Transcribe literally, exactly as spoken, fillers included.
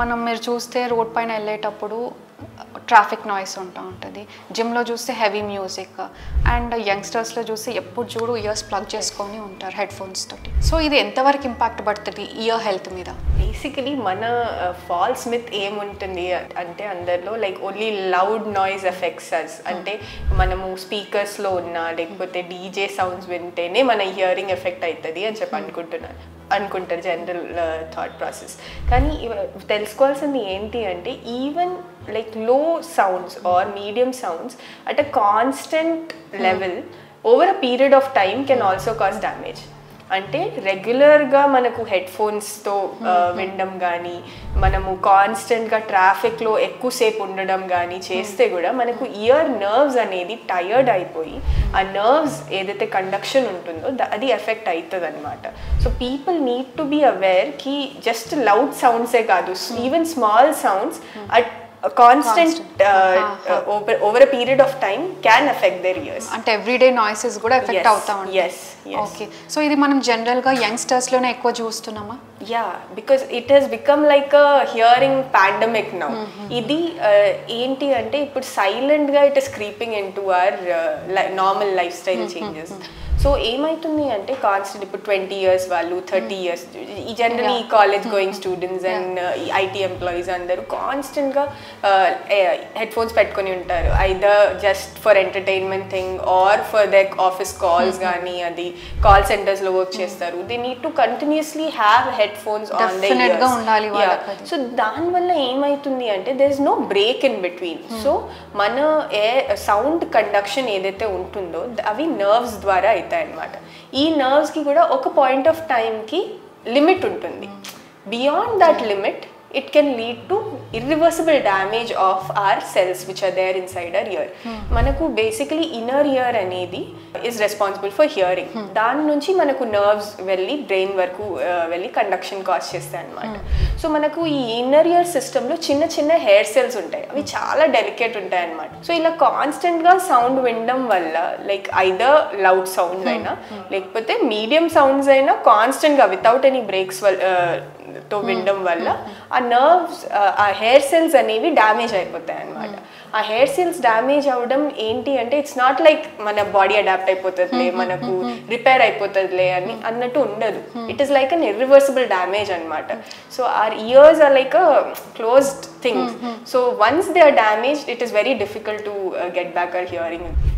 మనం మీరు చూస్తే రోడ్ పైన వెళ్ళేటప్పుడు ట్రాఫిక్ నాయిస్ ఉంటా ఉంటుంది, జిమ్లో చూస్తే హెవీ మ్యూజిక్, అండ్ యంగ్స్టర్స్లో చూస్తే ఎప్పుడు చూడు ఇయర్స్ ప్లగ్ చేసుకొని ఉంటారు హెడ్ ఫోన్స్ తోటి. సో ఇది ఎంతవరకు ఇంపాక్ట్ పడుతుంది ఇయర్ హెల్త్ మీద? బేసికలీ మన ఫాల్స్ మిత్ ఏముంటుంది అంటే అందరిలో like only loud noise effects us, అంటే మనము స్పీకర్స్లో ఉన్న లేకపోతే డీజే సౌండ్స్ వింటేనే మన ఇయరింగ్ ఎఫెక్ట్ అవుతుంది అని చెప్పి అనుకుంటున్నాను అనుకుంటారు జనరల్ థాట్ ప్రాసెస్. కానీ తెలుసుకోవాల్సింది ఏంటి అంటే even like low sounds or medium sounds at a constant level over a period of time can also cause damage. అంటే రెగ్యులర్గా మనకు హెడ్ ఫోన్స్తో వినడం కానీ మనము కాన్స్టెంట్గా ట్రాఫిక్లో ఎక్కువసేపు ఉండడం కానీ చేస్తే కూడా మనకు ఇయర్ నర్వ్స్ అనేది టయర్డ్ అయిపోయి ఆ నర్వ్స్ ఏదైతే కండక్షన్ ఉంటుందో అది ఎఫెక్ట్ అవుతుంది అనమాట. So people need to be aware కి జస్ట్ లౌడ్ సౌండ్సే కాదు, even small sounds at constant over a period of time can effect their ears. అంటే ఎవ్రీడే నాయిసెస్ కూడా ఎఫెక్ట్ అవుతా ఉంటాయి. yes okay. సో ఇది మనం జనరల్గా యంగ్స్టర్స్లోనే ఎక్కువ చూస్తున్నామా? Yeah, because it has become like a hearing pandemic now. ఇది ఏంటి అంటే ఇప్పుడు సైలెంట్గా it is creeping into our normal life style changes. So ఏమవుతుంది అంటే కాన్స్టెంట్ ఇప్పుడు ట్వంటీ ఇయర్స్ వాళ్ళు థర్టీ ఇయర్స్ ఈ generally college going students and IT employees అందరూ కాన్స్టెంట్గా హెడ్ ఫోన్స్ పెట్టుకొని ఉంటారు, either just for entertainment thing or for they office calls కానీ అది కాల్ సెంటర్స్లో వర్క్ చేస్తారు. They need to continuously have headphones on their ears ఉండాలి. So దానివల్ల ఏమవుతుంది అంటే there is no break in between. So మన ఏ సౌండ్ కండక్షన్ ఏదైతే ఉంటుందో అవి నర్వ్స్ ద్వారా అవుతాయి అన్నమాట. ఈ నర్వ్స్కి కూడా ఒక పాయింట్ ఆఫ్ టైంకి లిమిట్ ఉంటుంది, beyond that limit it can lead to irreversible damage of our cells which are there inside our ear. manaku basically inner ear anedi is responsible for hearing. dan nunchi manaku nerves velli brain varaku velli conduction cause chestay anamata. so manaku ee inner ear system lo chinna chinna hair cells untayi, avi chaala delicate untayi anamata. so ila constant ga sound vindam valla like either loud sounds aina lekapothe medium sounds aina constant ga without any breaks తో వినడం వల్ల ఆ nerves ఆ hair cells అనేవి damage అయిపోతాయి అన్నమాట. ఆ hair cells damage అవ్వడం ఏంటి అంటే ఇట్స్ నాట్ లైక్ మన బాడీ అడాప్ట్ అయిపోతుందిలే మనకు రిపేర్ అయిపోతుందిలే అని అన్నట్టు ఉండదు. It is like an irreversible damage అనమాట. So our ears are like a closed things. So once they are damaged it is very difficult to get back our hearing.